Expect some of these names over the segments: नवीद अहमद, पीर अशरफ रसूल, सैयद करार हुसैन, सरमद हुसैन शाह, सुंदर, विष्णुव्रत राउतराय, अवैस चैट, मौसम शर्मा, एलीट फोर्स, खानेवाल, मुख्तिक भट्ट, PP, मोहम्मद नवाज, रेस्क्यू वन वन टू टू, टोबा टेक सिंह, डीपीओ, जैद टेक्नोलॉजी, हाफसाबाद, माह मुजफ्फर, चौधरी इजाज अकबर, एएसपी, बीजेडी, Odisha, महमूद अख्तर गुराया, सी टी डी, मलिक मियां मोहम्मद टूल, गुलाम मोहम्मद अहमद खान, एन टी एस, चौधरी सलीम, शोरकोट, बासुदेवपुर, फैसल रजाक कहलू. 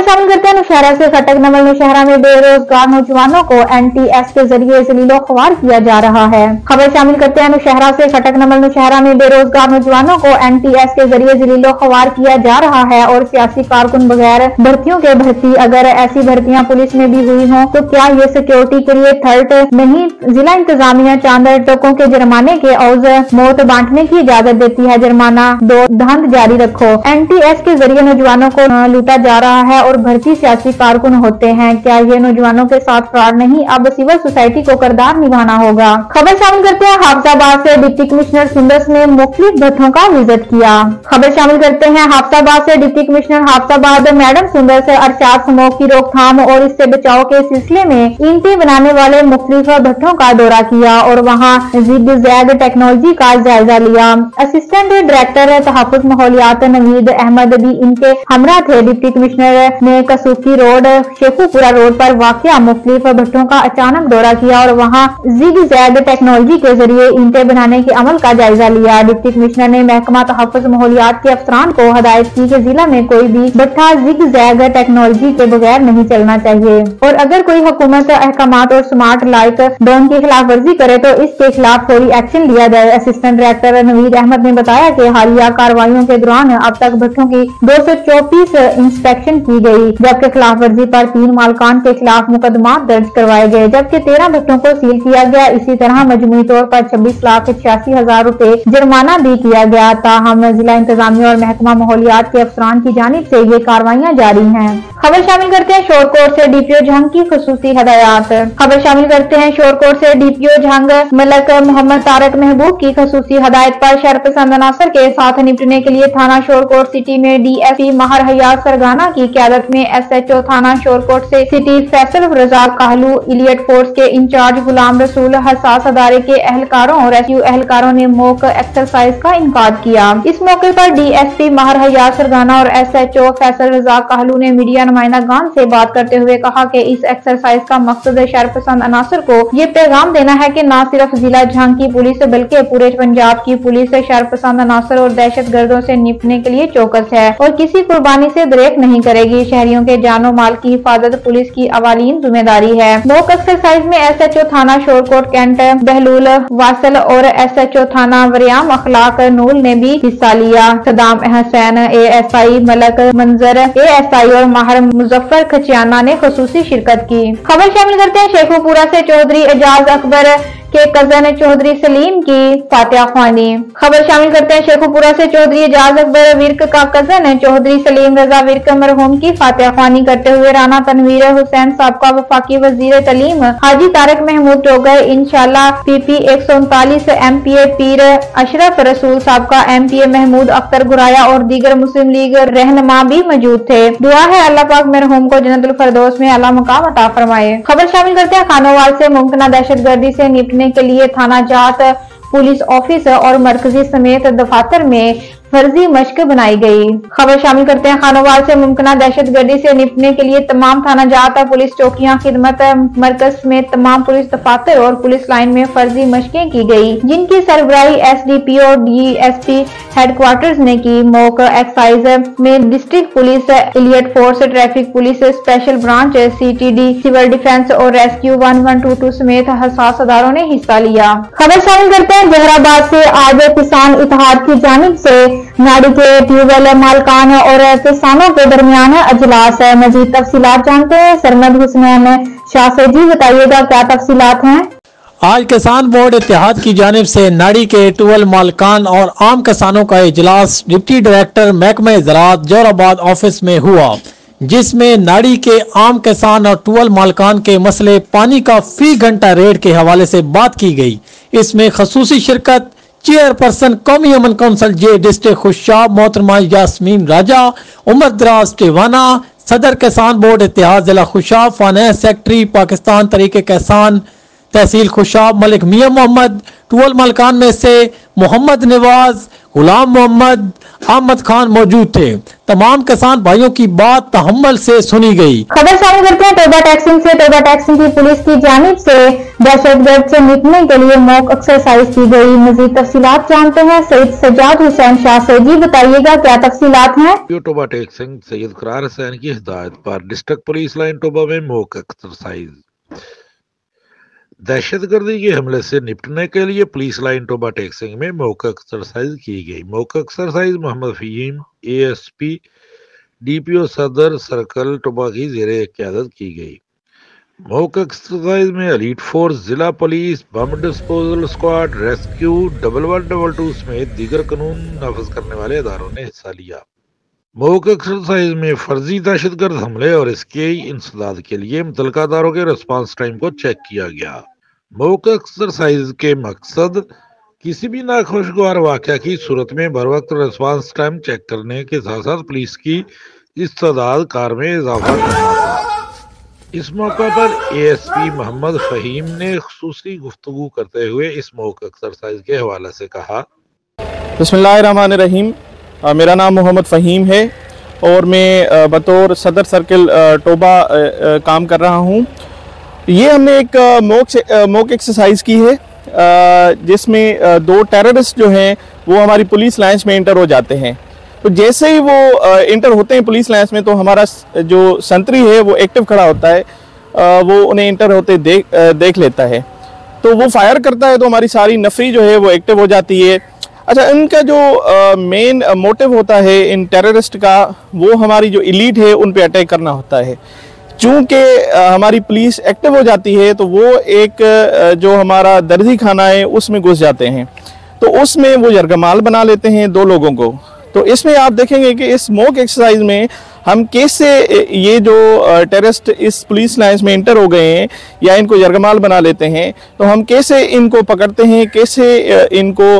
आइए शामिल करते हैं नुशहरा से खटक नमल। नुशहरा में बेरोजगार नौजवानों को NTS के जरिए जलीलो ख्वार किया जा रहा है। खबर शामिल करते हैं नुशहरा से खटक नमल। नुशहरा में बेरोजगार नौजवानों को NTS के जरिए जलीलो ख्वार किया जा रहा है और सियासी कारकुन बगैर भर्तियों के भर्ती। अगर ऐसी भर्तियाँ पुलिस में भी हुई हों तो क्या ये सिक्योरिटी के लिए थर्ट नहीं? जिला इंतजामिया चांद टोकों के जुर्माने के औज मौत बांटने की इजाजत देती है। जुर्माना दो धांध जारी रखो। NTS के जरिए नौजवानों को लूटा जा रहा है और भर्ती सियासी कारकुन होते हैं। क्या ये नौजवानों के साथ फ्रॉड नहीं? अब सिविल सोसाइटी को करदार निभाना होगा। खबर शामिल करते हैं हाफसाबाद से। डिप्टी कमिश्नर सुंदर ने मुख्तिक भट्टों का विजिट किया। खबर शामिल करते हैं हाफसाबाद से। डिप्टी कमिश्नर हाफसाबाद मैडम सुंदर से अरसाद स्मोक की रोकथाम और इससे बचाव के सिलसिले में ईंटें बनाने वाले मुख्तिक भट्टों का दौरा किया और वहाँ जैद टेक्नोलॉजी का जायजा लिया। असिस्टेंट डायरेक्टर तहफ़्फ़ुज़ माहौलियात नवीद अहमद भी इनके हमरा थे। डिप्टी कमिश्नर ने कसूकी रोड शेखुपुरा रोड पर वाक़िया मुख्तलिफ भट्टों का अचानक दौरा किया और वहाँ ज़िग-ज़ैग टेक्नोलॉजी के जरिए ईंटें बनाने के अमल का जायजा लिया। डिप्टी कमिश्नर ने महकमा तहफ़्फ़ुज़ माहौलियात के अफसरान को हदायत की कि जिला में कोई भी भट्ठा ज़िग-ज़ैग टेक्नोलॉजी के बगैर नहीं चलना चाहिए और अगर कोई हुकूमत अहकामात और स्मार्ट लाइट ड्रोन की खिलाफ वर्जी करे तो इसके खिलाफ फौरी एक्शन लिया जाए। असिस्टेंट डायरेक्टर नवीद अहमद ने बताया कि हालिया कार्रवाइयों के दौरान अब तक भट्ठों की 234 इंस्पेक्शन की गई, जबकि खिलाफ वर्जी पर 3 मालकान के खिलाफ मुकदमा दर्ज करवाए गए, जबकि 13 भट्टों को सील किया गया। इसी तरह मजमूई तौर पर 26,86,000 रूपए जुर्माना भी किया गया। ताहम जिला इंतजामिया और महकमा माहौलियात के अफसरान की जानिब से ये कार्रवाइयाँ जारी हैं। खबर शामिल करते हैं शोरकोट से। DPO जंग की खसूसी हदायत। खबर शामिल करते हैं शोरकोट से। DPO जंग मलक मोहम्मद तारक महबूब की खसूसी हदायत पर शरपसंद अनासर के साथ निपटने के लिए थाना शोरकोट सिटी में DSP माहर हयास सरगाना की क्यादत में SHO थाना शोरकोट से सिटी फैसल रजाक कहलू इलियट फोर्स के इंचार्ज गुलाम रसूल हसास अदारे के एहलकारों और रेस्क्यू एहलकारों ने मॉक एक्सरसाइज का इनकाद किया। इस मौके पर DSP माहर हयास सरगाना और SHO फैसल रजाक कहलू ने मीडिया नुमाइंदागान से बात करते हुए कहा कि इस एक्सरसाइज का मकसद शरपसंद अनासर को ये पैगाम देना है कि न सिर्फ जिला जंग की पुलिस बल्कि पूरे पंजाब की पुलिस शरपसंद अनासर और दहशत गर्दों से निपटने के लिए चौकस है और किसी कुर्बानी से दरेक नहीं करेगी। शहरियों के जानो माल की हिफाजत पुलिस की अवालीन जिम्मेदारी है। मॉक एक्सरसाइज में SHO थाना शोरकोट कैंट बहलूल वासल और SHO थाना वरियाम अखलाक नूल ने भी हिस्सा लिया। सदाम अहसैन ASI मलक मंजर ASI और माह मुजफ्फर खचियाना ने खसूसी शिरकत की। खबर शामिल करते हैं शेखुपुरा से। चौधरी इजाज अकबर के कजन चौधरी सलीम की फातिहा ख्वानी। खबर शामिल करते हैं शेखुपुरा से। चौधरी इजाज अकबर विर्क का कजन चौधरी सलीम रजा विर्क मरहूम की फातिहा ख्वानी करते हुए राना तनवीर हुसैन साबका वफाकी वजीर तालीम हाजी तारक महमूद टोगर इंशाल्लाह PP 139 MPA पीर अशरफ रसूल साबका MPA महमूद अख्तर गुराया और दीगर मुस्लिम लीग रहनुमा भी मौजूद थे। दुआ है अल्लाह पाक मरहूम को जन्नतुल फिरदौस में आला मकाम अता फरमाए। खबर शामिल करते हैं खानेवाल से। मुमकिना दहशतगर्दी से निपटने के लिए थाना जात पुलिस ऑफिस और मरकजी समेत दफातर में फर्जी मश्क बनाई गई। खबर शामिल करते हैं खानेवाल से। मुमकिना दहशतगर्दी से निपटने के लिए तमाम थाना जात पुलिस चौकियां खिदमत मरकज में तमाम पुलिस दफातर और पुलिस लाइन में फर्जी मश्कें की गई, जिनकी सरबराही SDPO DSP हेडक्वार्टर्स ने की। मॉक एक्सरसाइज में district police elite force traffic police special branch CTD civil defence और रेस्क्यू 1122 समेत हसास अदारों ने हिस्सा लिया। खबर शामिल करते हैं जहराबाद से। आज किसान इतिहाद की जानिब से नाड़ी के ट्यूबवेल मालकान और किसानों के दरमियान अजलास है। मजीद तफसीलात जानते हैं सरमद हुसैन शाह से। जी बताइएगा क्या तफसीलात हैं। आज किसान बोर्ड इत्तेहाद की जानिब से नाड़ी के ट्यूबवेल मालकान और आम किसानों का इजलास डिप्टी डायरेक्टर महकमा ज़राअत जौहराबाद ऑफिस में हुआ, जिसमें नाड़ी के आम किसान और ट्यूबवेल मालकान के मसले पानी का फी घंटा रेट के हवाले से बात की गई। इसमें खसूसी शिरकत चेयरपर्सन कौमी अमन कौंसल जे डिस्ट्रिक्ट खुशाब मोहतरमा यास्मीन राजा, उमर दराज टेवाना, सदर किसान बोर्ड इतिहाद जिला खुशाब, फाइनेंस सेक्रेटरी पाकिस्तान तरीके किसान तहसील खुशाब मलिक मियां मोहम्मद, टूल मालकान में से मोहम्मद नवाज, गुलाम मोहम्मद, अहमद खान मौजूद थे। तमाम किसान भाइयों की बात तहम्मल से सुनी गई। खबर शामिल करते हैं टोबा टेक सिंह से। टोबा टेक सिंह की पुलिस की जानिब से दहशतगर्द से निपटने के लिए मॉक एक्सरसाइज की गई। मजीद तफसीलात जानते हैं सैयद सजाद हुसैन शाह से। जी बताइएगा क्या तफसीलात हैं। टोबा टेक सिंह सैयद करार हुसैन की हिदायत पर डिस्ट्रिक्ट पुलिस लाइन टोबा में मॉक एक्सरसाइज दहशतगर्दी के हमले से निपटने के लिए पुलिस लाइन टोबा टेक सिंह में मौका एक्सरसाइज की गई। Mock exercise Mohammad Faheem ASP DPO सदर सर्कल टोबा की जेर क़यादत की गई। मौका एक्सरसाइज में एलीट फोर्स, जिला police, bomb disposal squad, rescue 1122 समेत दीगर कानून नाफिज करने वाले अदारों ने हिस्सा लिया। मौक एक्सरसाइज में फर्जी दहशतगर्द हमले और इसके इंसदाद के लिए मुतलका अदारों के रिस्पांस टाइम को चेक किया गया। मौक एक्सरसाइज के मकसद किसी भी नाखुशगवार वाक़या की सूरत में बरवक्त रिस्पांस टाइम चेक करने के साथ साथ पुलिस की इस्तेदाद कार में इजाफा करना। इस मौका पर ASP मोहम्मद फहीम ने खुसूसी गुफ्तगू करते हुए इस मौक एक्सरसाइज के हवाले से कहा। बिस्मिल्लाहिर्रहमानिर्रहीम, मेरा नाम मोहम्मद फ़हीम है और मैं बतौर सदर सर्कल टोबा काम कर रहा हूँ। ये हमने एक मॉक एक्सरसाइज की है जिसमें दो टेररिस्ट जो हैं वो हमारी पुलिस लाइंस में इंटर हो जाते हैं। तो जैसे ही वो इंटर होते हैं पुलिस लाइंस में तो हमारा जो संतरी है वो एक्टिव खड़ा होता है, वो उन्हें इंटर होते देख लेता है तो वो फायर करता है। तो हमारी सारी नफरी जो है वो एक्टिव हो जाती है। अच्छा, इनका जो मेन मोटिव होता है इन टेररिस्ट का, वो हमारी जो इलीट है उन पे अटैक करना होता है। चूँकि हमारी पुलिस एक्टिव हो जाती है तो वो एक जो हमारा दर्जी खाना है उसमें घुस जाते हैं, तो उसमें वो यरगमाल बना लेते हैं दो लोगों को। तो इसमें आप देखेंगे कि इस मॉक एक्सरसाइज में हम कैसे ये जो टेररिस्ट इस पुलिस लाइंस में इंटर हो गए हैं या इनको यरगमाल बना लेते हैं तो हम कैसे इनको पकड़ते हैं, कैसे इनको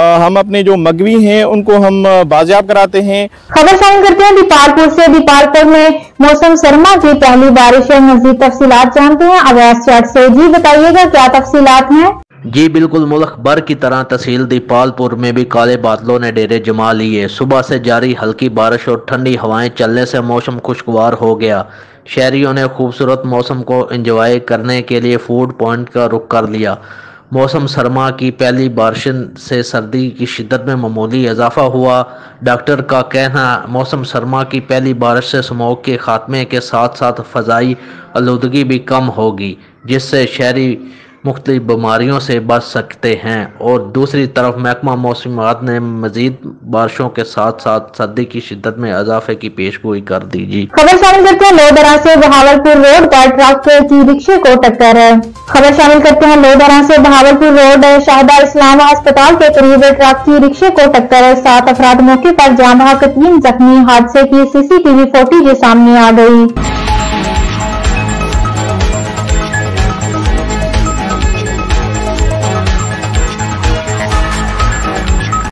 हम अपने जो मगवी हैं उनको हम बाजियाब कराते हैं। खबर शामिल करते हैं दीपालपुर से। दीपालपुर में मौसम शर्मा की पहली बारिश है। मजीद तफसीलात जानते हैं अवैस चैट से। जी बताइएगा क्या तफसीलात हैं। जी बिल्कुल, मुल्क भर की तरह तहसील दीपालपुर में भी काले बादलों ने डेरे जमा लिए। सुबह से जारी हल्की बारिश और ठंडी हवाएं चलने से मौसम खुशगवार हो गया। शहरियों ने खूबसूरत मौसम को एंजॉय करने के लिए फूड पॉइंट का रुख कर लिया। मौसम सरमा की पहली बारिश से सर्दी की शिद्दत में मामूली इजाफा हुआ। डॉक्टर का कहना, मौसम सरमा की पहली बारिश से स्मॉग के खात्मे के साथ साथ फ़ज़ाई आलूदगी भी कम होगी, जिससे शहरी मुख्तलिफ बीमारियों से बच सकते हैं। और दूसरी तरफ महकमा मौसमियात ने मजीद बारिशों के साथ साथ सर्दी की शिद्दत में इजाफे की पेशगोई कर दी। जी खबर शामिल करते हैं लोधरां से। बहावलपुर रोड पर ट्रैक्टर की रिक्शे को टक्कर है। खबर शामिल करते हैं लोधरां से। बहावलपुर रोड शाहदा इस्लाम अस्पताल के करीब ट्रक की रिक्शे को टक्कर है। 7 अफराद मौके पर जाम, 3 जख्मी। हादसे की CCTV फुटेज सामने आ गई।